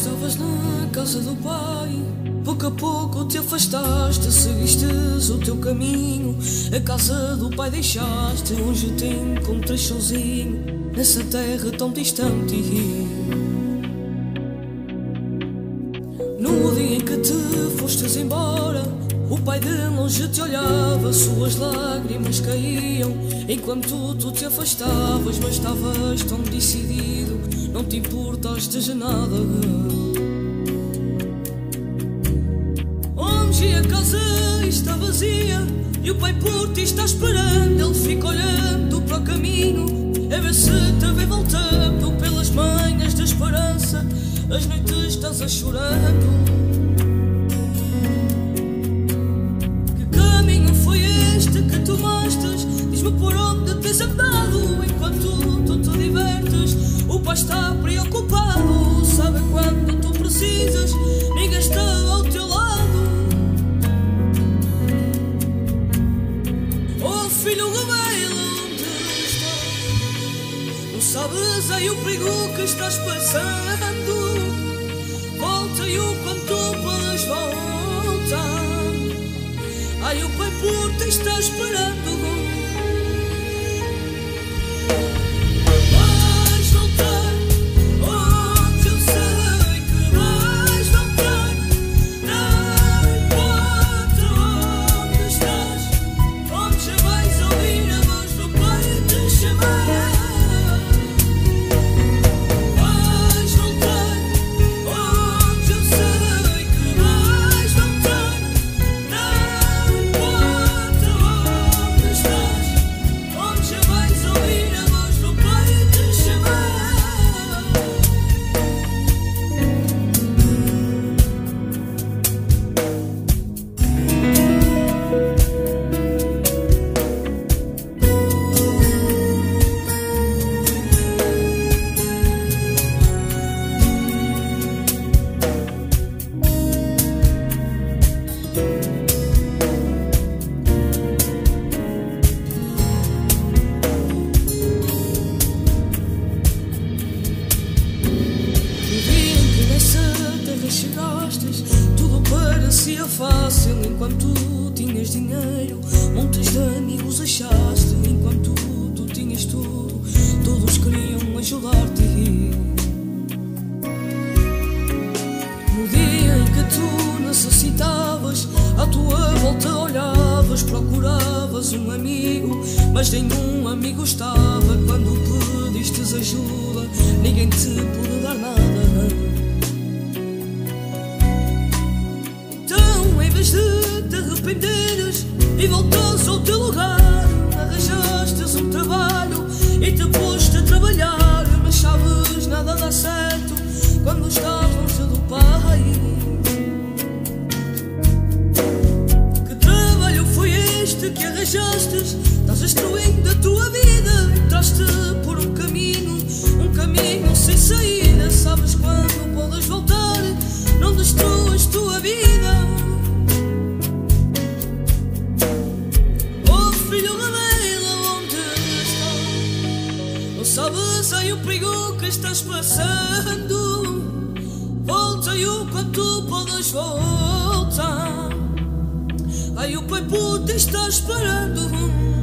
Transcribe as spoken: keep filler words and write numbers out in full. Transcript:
estavas na casa do Pai. Pouco a pouco te afastaste, seguiste o teu caminho. A casa do Pai deixaste, hoje te encontras sozinho nessa terra tão distante. No dia em que te fostes embora, o Pai de longe te olhava, suas lágrimas caíam enquanto tu te afastavas, mas estavas tão decidido, não te importaste de nada. Hoje a casa está vazia e o Pai por ti está esperando. Ele fica olhando para o caminho, a ver se te vem voltando. Pelas manhãs da esperança, as noites estás a chorando. Diz-me por onde tens andado, enquanto tu te divertes. O Pai está preocupado, sabe quando tu precisas, ninguém está ao teu lado. Oh filho, revela onde estás. Não sabes aí o perigo que estás passando. Volta-o quando podes voltar. Ai, o Pai por ti está esperando. Tudo parecia fácil enquanto tinhas dinheiro, montes de amigos achaste, enquanto tu tinhas tudo, todos queriam ajudar-te. No dia em que tu necessitavas, à tua volta olhavas, procuravas um amigo, mas nenhum amigo estava. Quando pediste ajuda, ninguém te pôde dar nada. De te arrependeres e voltas ao teu lugar, arranjaste um trabalho e te poste a trabalhar, mas sabes, nada dá certo quando estás longe do Pai. Que trabalho foi este que arranjaste? Estás destruindo a tua vida, entraste por um caminho, um caminho sem saída. Sabes quando podes voltar, não destruas tua vida. Sabes aí o perigo que estás passando. Volta-o quando tu podes voltar. Aí o Pai por ti está esperando.